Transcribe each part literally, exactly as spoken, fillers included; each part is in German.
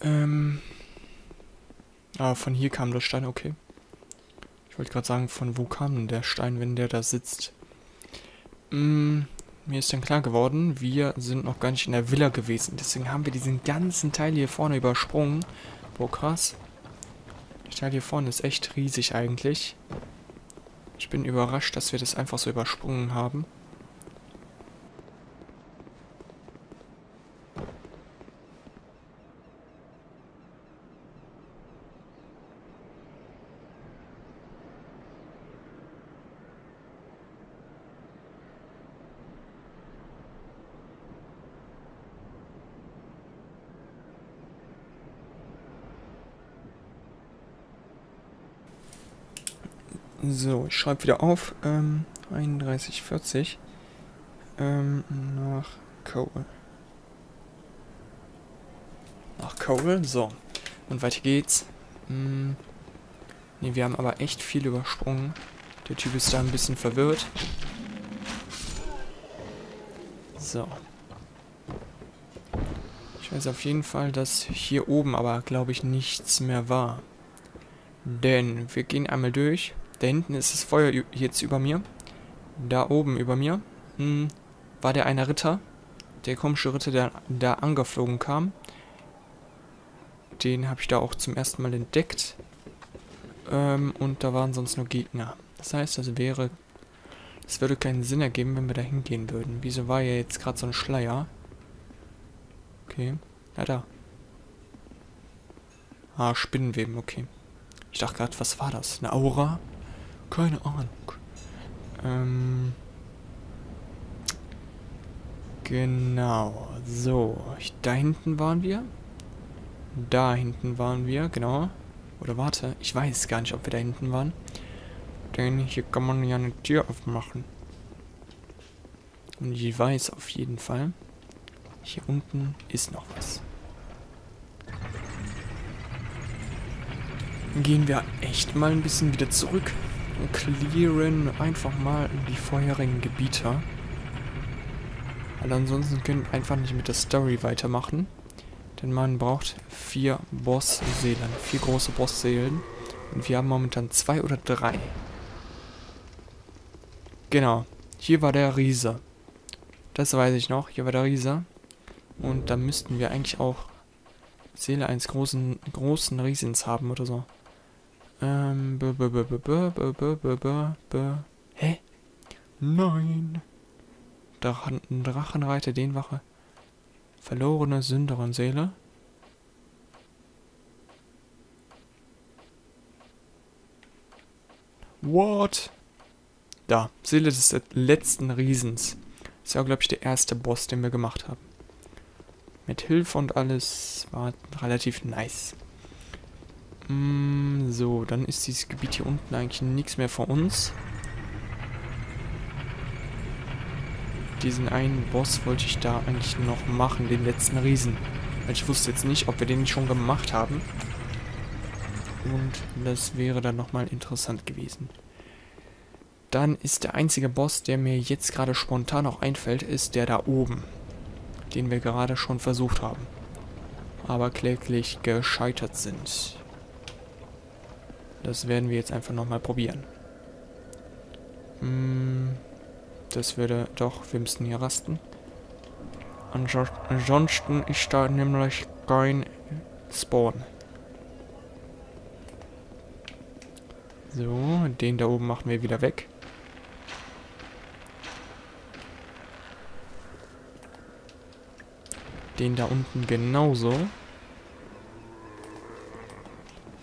Ähm. Ah, von hier kam der Stein, okay. Ich wollte gerade sagen, von wo kam denn der Stein, wenn der da sitzt? Hm, mir ist dann klar geworden, wir sind noch gar nicht in der Villa gewesen. Deswegen haben wir diesen ganzen Teil hier vorne übersprungen. Boah, krass. Der Teil hier vorne ist echt riesig eigentlich. Ich bin überrascht, dass wir das einfach so übersprungen haben. So, ich schreibe wieder auf, ähm, einunddreißig vierzig, ähm, nach Coal. Nach Coal, so. Und weiter geht's. Hm. Ne, wir haben aber echt viel übersprungen. Der Typ ist da ein bisschen verwirrt. So. Ich weiß auf jeden Fall, dass hier oben aber, glaube ich, nichts mehr war. Denn wir gehen einmal durch. Da hinten ist das Feuer jetzt über mir. Da oben über mir hm, war der eine Ritter. Der komische Ritter, der da angeflogen kam. Den habe ich da auch zum ersten Mal entdeckt. Ähm, und da waren sonst nur Gegner. Das heißt, das wäre... Es würde keinen Sinn ergeben, wenn wir da hingehen würden. Wieso war ja jetzt gerade so ein Schleier? Okay. Ja, da. Ah, Spinnenweben, okay. Ich dachte gerade, was war das? Eine Aura? Keine Ahnung. Ähm. Genau. So. Ich, da hinten waren wir. Da hinten waren wir. Genau. Oder warte. Ich weiß gar nicht, ob wir da hinten waren. Denn hier kann man ja eine Tür aufmachen. Und ich weiß auf jeden Fall. Hier unten ist noch was. Gehen wir echt mal ein bisschen wieder zurück und clearen einfach mal die vorherigen Gebieter. Weil ansonsten können wir einfach nicht mit der Story weitermachen. Denn man braucht vier Boss-Seelen, vier große Boss-Seelen. Und wir haben momentan zwei oder drei. Genau, hier war der Riese. Das weiß ich noch, hier war der Riese. Und da müssten wir eigentlich auch Seele eines großen, großen Riesens haben oder so. Ähm, b b b b b b b b b b Hä? Nein! Drachen, Drachenreiter, Dehnwache. Verlorene Sünderenseele. What? Da, Seele des letzten Riesens. Das war, glaube ich, der erste Boss, den wir gemacht haben. Mit Hilfe und alles war relativ nice. So, dann ist dieses Gebiet hier unten eigentlich nichts mehr vor uns. Diesen einen Boss wollte ich da eigentlich noch machen, den letzten Riesen. Ich wusste jetzt nicht, ob wir den schon gemacht haben. Und das wäre dann nochmal interessant gewesen. Dann ist der einzige Boss, der mir jetzt gerade spontan noch einfällt, ist der da oben. Den wir gerade schon versucht haben. Aber kläglich gescheitert sind. Das werden wir jetzt einfach nochmal probieren. Hm, das würde... Doch, wir müssen hier rasten. Ansonsten ist da nämlich kein Spawn. So, den da oben machen wir wieder weg. Den da unten genauso.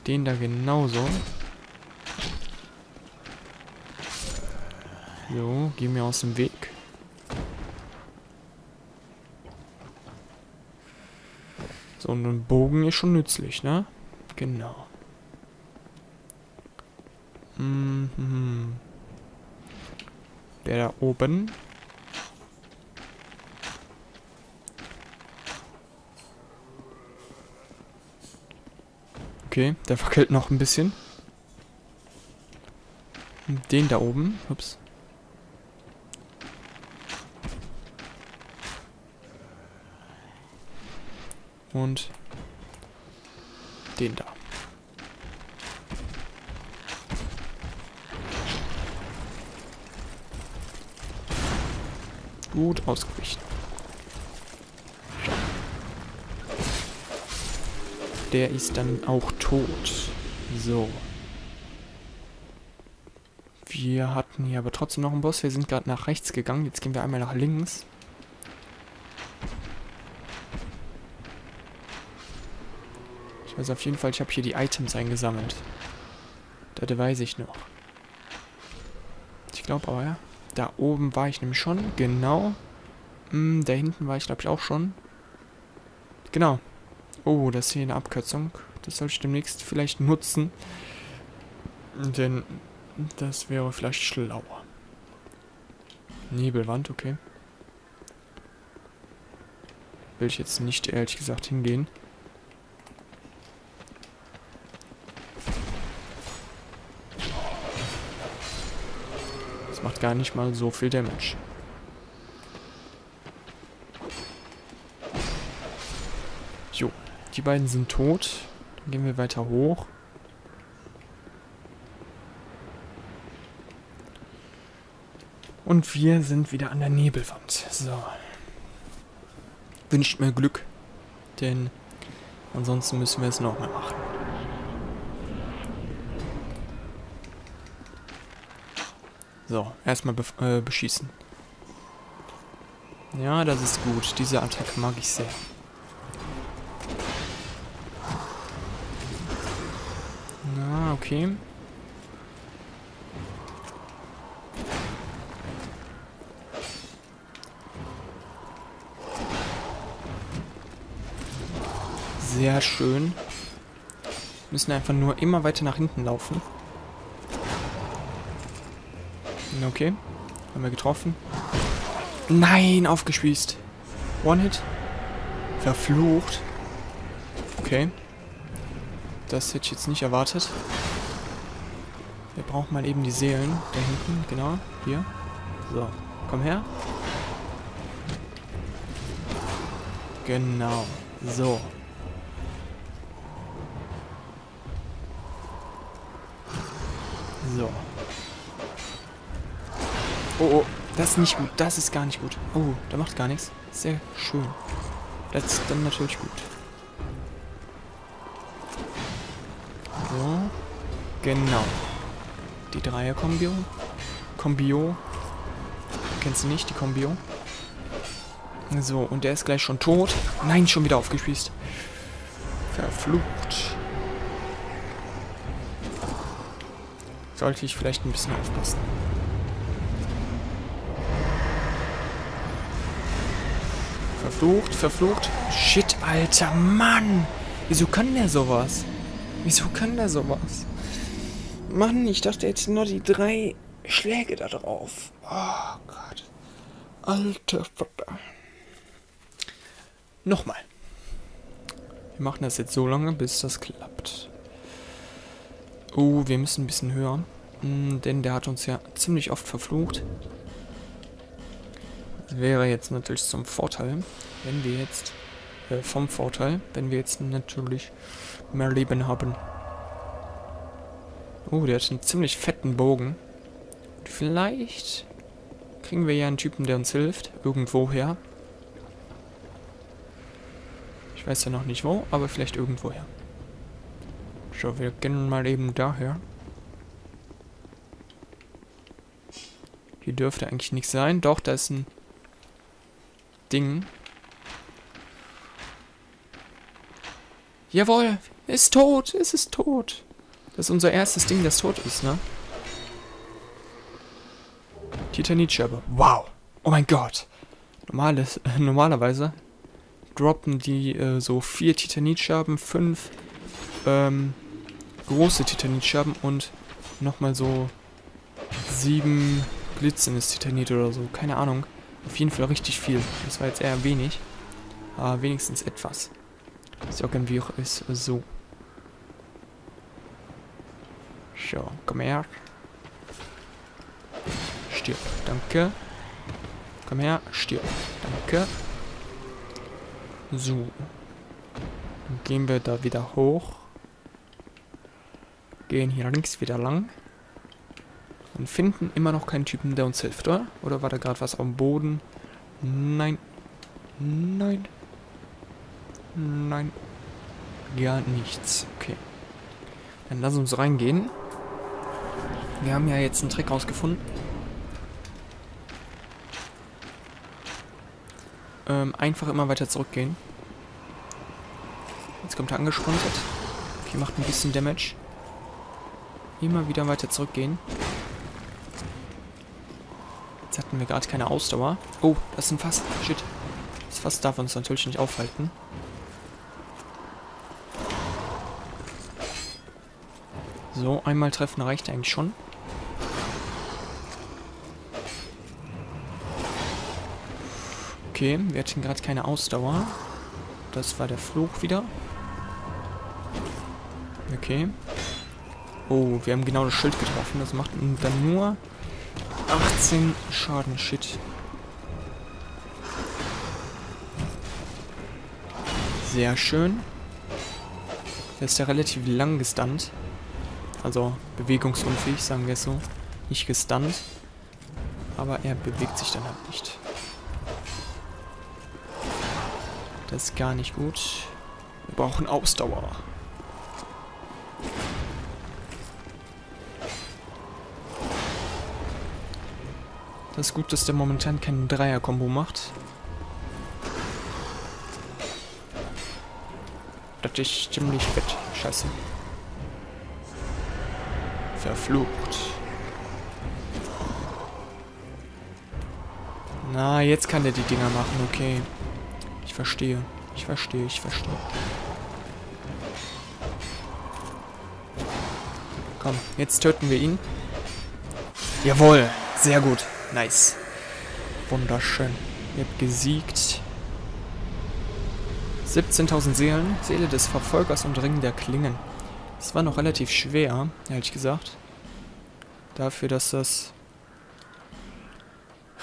Den da genauso. So, geh mir aus dem Weg. So, und ein Bogen ist schon nützlich, ne? Genau. Mhm. Der da oben. Okay, der wackelt noch ein bisschen. Den da oben. Ups. Und Den da. Gut ausgewichen. Der ist dann auch tot. So. Wir hatten hier aber trotzdem noch einen Boss. Wir sind gerade nach rechts gegangen. Jetzt gehen wir einmal nach links. Ich weiß auf jeden Fall, ich habe hier die Items eingesammelt. Das weiß ich noch. Ich glaube aber, ja. Da oben war ich nämlich schon, genau. Hm, da hinten war ich, glaube ich, auch schon. Genau. Oh, das ist hier eine Abkürzung. Das soll ich demnächst vielleicht nutzen. Denn das wäre vielleicht schlauer. Nebelwand, okay. Will ich jetzt nicht, ehrlich gesagt, hingehen. Macht gar nicht mal so viel Damage. Jo, die beiden sind tot. Dann gehen wir weiter hoch. Und wir sind wieder an der Nebelwand. So. Wünscht mir Glück. Denn ansonsten müssen wir es nochmal machen. So, erstmal äh, beschießen. Ja, das ist gut. Diese Attacke mag ich sehr. Na, okay. Sehr schön. Wir müssen einfach nur immer weiter nach hinten laufen. Okay, haben wir getroffen. Nein, aufgespießt. One-Hit. Verflucht. Okay. Das hätte ich jetzt nicht erwartet. Wir brauchen mal eben die Seelen. Da hinten, genau. Hier. So, komm her. Genau. So. So. Oh, oh, das ist nicht gut. Das ist gar nicht gut. Oh, da macht gar nichts. Sehr schön. Das ist dann natürlich gut. So. Genau. Die Dreier-Kombio. Kombio. Kennst du nicht, die Kombio? So, und der ist gleich schon tot. Nein, schon wieder aufgespießt. Verflucht. Sollte ich vielleicht ein bisschen aufpassen. Verflucht, verflucht. Shit, alter Mann. Wieso kann der sowas? Wieso kann der sowas? Mann, ich dachte jetzt nur die drei Schläge da drauf. Oh Gott. Alter Vater. Nochmal. Wir machen das jetzt so lange, bis das klappt. Oh, wir müssen ein bisschen höher. Hm, denn der hat uns ja ziemlich oft verflucht. Wäre jetzt natürlich zum Vorteil, wenn wir jetzt, äh, vom Vorteil, wenn wir jetzt natürlich mehr Leben haben. Oh, der hat einen ziemlich fetten Bogen. Vielleicht kriegen wir ja einen Typen, der uns hilft, irgendwoher. Ich weiß ja noch nicht wo, aber vielleicht irgendwoher. So, wir gehen mal eben daher. Hier dürfte eigentlich nichts sein. Doch, da ist ein Ding. Jawohl, ist tot, es ist tot. Das ist unser erstes Ding, das tot ist, ne? Titanitscherbe. Wow. Oh mein Gott. Normales, äh, normalerweise droppen die äh, so vier Titanitscherben, fünf ähm, große Titanitscherben und nochmal so sieben glitzendes Titanit oder so. Keine Ahnung. Auf jeden Fall richtig viel. Das war jetzt eher wenig. Aber wenigstens etwas. Sorgen wir es so. So, komm her. Stirb. Danke. Komm her. Stirb. Danke. So. Dann gehen wir da wieder hoch. gehen hier links wieder lang. Und finden immer noch keinen Typen, der uns hilft, oder? Oder war da gerade was am Boden? Nein. Nein. Nein. Ja, nichts. Okay. Dann lass uns reingehen. Wir haben ja jetzt einen Trick rausgefunden. Ähm, einfach immer weiter zurückgehen. Jetzt kommt er angesponsert. Okay, macht ein bisschen Damage. Immer wieder weiter zurückgehen. Jetzt hatten wir gerade keine Ausdauer. Oh, das ist ein Fass. Shit. Das Fass darf uns natürlich nicht aufhalten. So, einmal treffen reicht eigentlich schon. Okay, wir hatten gerade keine Ausdauer. Das war der Fluch wieder. Okay. Oh, wir haben genau das Schild getroffen. Das macht dann nur achtzehn Schaden. Shit. Sehr schön. Der ist ja relativ lang gestunt. Also bewegungsunfähig, sagen wir es so. Nicht gestunt. Aber er bewegt sich dann halt nicht. Das ist gar nicht gut. Wir brauchen Ausdauer. Das ist gut, dass der momentan keinen Dreier-Kombo macht. Das ist ziemlich fett. Scheiße. Verflucht. Na, jetzt kann der die Dinger machen, okay. Ich verstehe. Ich verstehe, ich verstehe. Komm, jetzt töten wir ihn. Jawohl, sehr gut. Nice. Wunderschön. Ihr habt gesiegt. siebzehntausend Seelen. Seele des Verfolgers und Ring der Klingen. Das war noch relativ schwer, ehrlich gesagt. Dafür, dass das...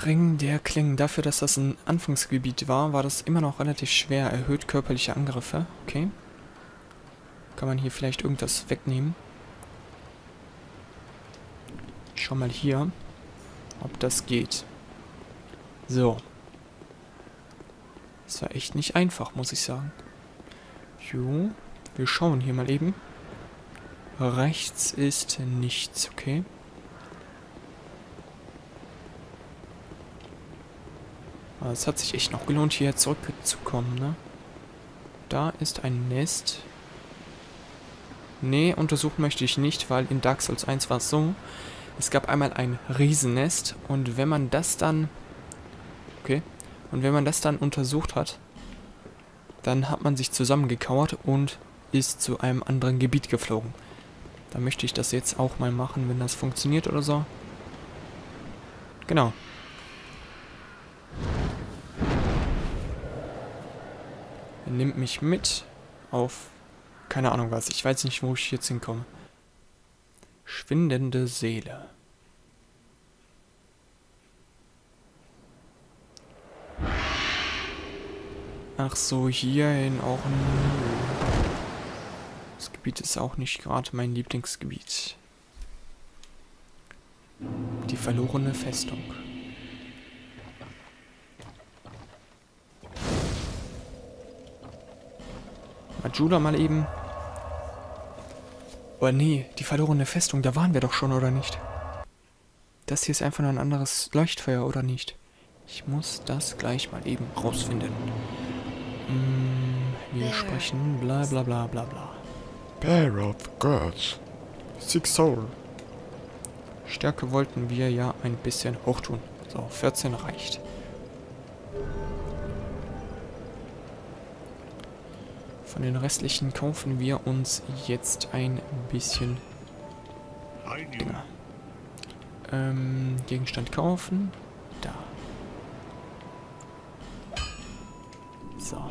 Ring der Klingen. Dafür, dass das ein Anfangsgebiet war, war das immer noch relativ schwer. Erhöht körperliche Angriffe. Okay. Kann man hier vielleicht irgendwas wegnehmen? Ich schau mal hier, ob das geht. So. Das war echt nicht einfach, muss ich sagen. Jo. Wir schauen hier mal eben. Rechts ist nichts, okay. Aber es hat sich echt noch gelohnt, hier zurückzukommen, ne? Da ist ein Nest. Nee, untersuchen möchte ich nicht, weil in Dark Souls eins war es so. Es gab einmal ein Riesennest und wenn man das dann... Okay. Und wenn man das dann untersucht hat, dann hat man sich zusammengekauert und ist zu einem anderen Gebiet geflogen. Da möchte ich das jetzt auch mal machen, wenn das funktioniert oder so. Genau. Er nimmt mich mit auf... Keine Ahnung was. Ich weiß nicht, wo ich jetzt hinkomme. Schwindende Seele. Ach so, hierhin auch... Das Gebiet ist auch nicht gerade mein Lieblingsgebiet. Die verlorene Festung. Majula mal eben. Oh nee, die verlorene Festung, da waren wir doch schon, oder nicht? Das hier ist einfach nur ein anderes Leuchtfeuer, oder nicht? Ich muss das gleich mal eben rausfinden. Hm, wir sprechen bla bla bla bla bla. Pair of Girls. Six Soul. Stärke wollten wir ja ein bisschen hoch tun. So, vierzehn reicht. Von den restlichen kaufen wir uns jetzt ein bisschen Dinger. Ähm, Gegenstand kaufen. Da. So.